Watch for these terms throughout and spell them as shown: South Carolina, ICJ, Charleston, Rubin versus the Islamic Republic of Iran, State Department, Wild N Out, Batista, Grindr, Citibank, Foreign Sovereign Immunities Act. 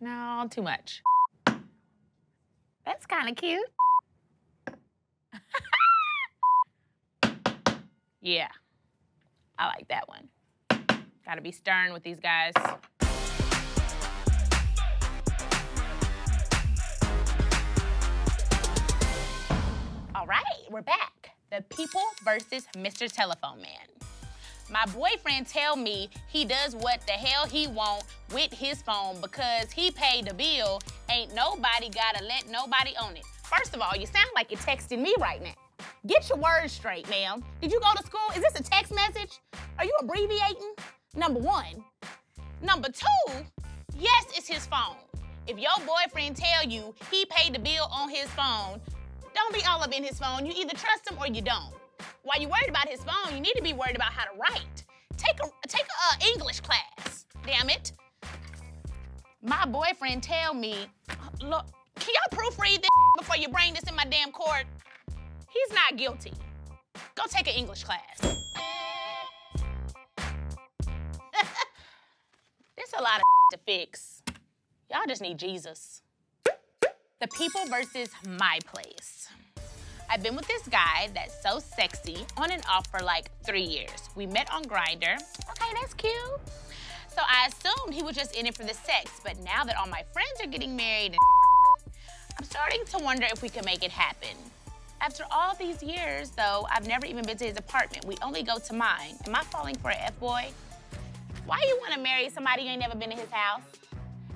No, too much. That's kind of cute. Yeah, I like that one. Gotta be stern with these guys. All right, we're back. The people versus Mr. Telephone Man. My boyfriend tell me he does what the hell he want with his phone because he paid the bill. Ain't nobody gotta let nobody own it. First of all, you sound like you're texting me right now. Get your words straight, ma'am. Did you go to school? Is this a text message? Are you abbreviating? Number one. Number two, yes, it's his phone. If your boyfriend tell you he paid the bill on his phone, don't be all up in his phone. You either trust him or you don't. While you're worried about his phone, you need to be worried about how to write. Take a English class, damn it. My boyfriend tell me, look, can y'all proofread this before you bring this in my damn court? He's not guilty. Go take an English class. There's a lot of to fix. Y'all just need Jesus. The people versus my place. I've been with this guy that's so sexy on and off for like 3 years. We met on Grindr. Okay, that's cute. So I assumed he was just in it for the sex, but now that all my friends are getting married and I'm starting to wonder if we can make it happen. After all these years, though, I've never even been to his apartment. We only go to mine. Am I falling for an F-boy? Why you want to marry somebody you ain't never been to his house?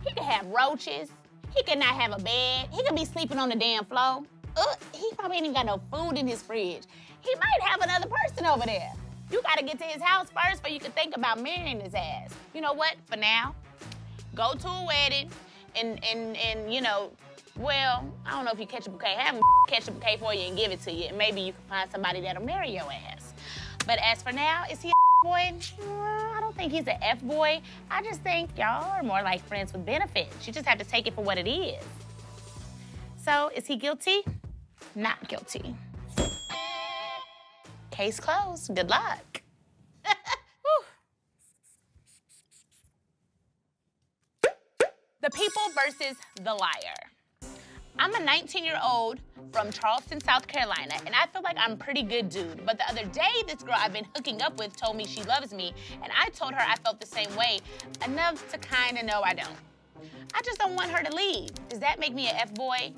He could have roaches. He could not have a bed. He could be sleeping on the damn floor. Ugh, he probably ain't even got no food in his fridge. He might have another person over there. You gotta get to his house first before you can think about marrying his ass. You know what? For now, go to a wedding and you know, well, I don't know if you catch a bouquet. Have him catch a bouquet for you and give it to you, and maybe you can find somebody that'll marry your ass. But as for now, is he a boy? I don't think he's an F-boy. I just think y'all are more like friends with benefits. You just have to take it for what it is. So, is he guilty? Not guilty. Case closed. Good luck. The people versus the liar. I'm a 19-year-old from Charleston, South Carolina, and I feel like I'm a pretty good dude. But the other day, this girl I've been hooking up with told me she loves me, and I told her I felt the same way, enough to kind of know I don't. I just don't want her to leave. Does that make me an F-boy?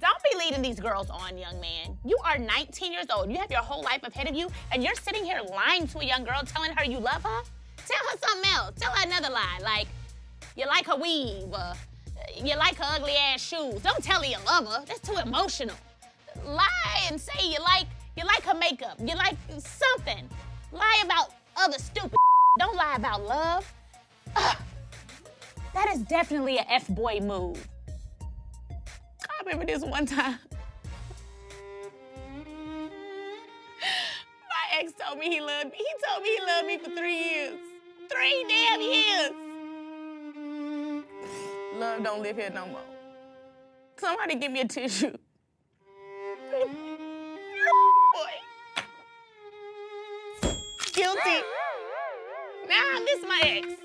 Don't be leading these girls on, young man. You are 19 years old. You have your whole life ahead of you, and you're sitting here lying to a young girl, telling her you love her? Tell her something else. Tell her another lie, like you like her weave, or you like her ugly-ass shoes. Don't tell her you love her. That's too emotional. Lie and say you like her makeup. You like something. Lie about other stupid. Don't lie about love. Ugh. That is definitely an F-boy move. I remember this one time. My ex told me he loved me. He told me he loved me for 3 years. 3 damn years. Love don't live here no more. Somebody give me a tissue. You're a boy. Guilty. Now I miss my ex.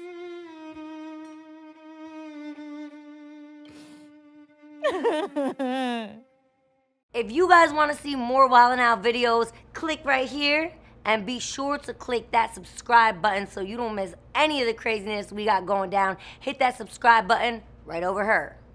If you guys want to see more Wild N Out videos, click right here and be sure to click that subscribe button so you don't miss any of the craziness we got going down. Hit that subscribe button right over here.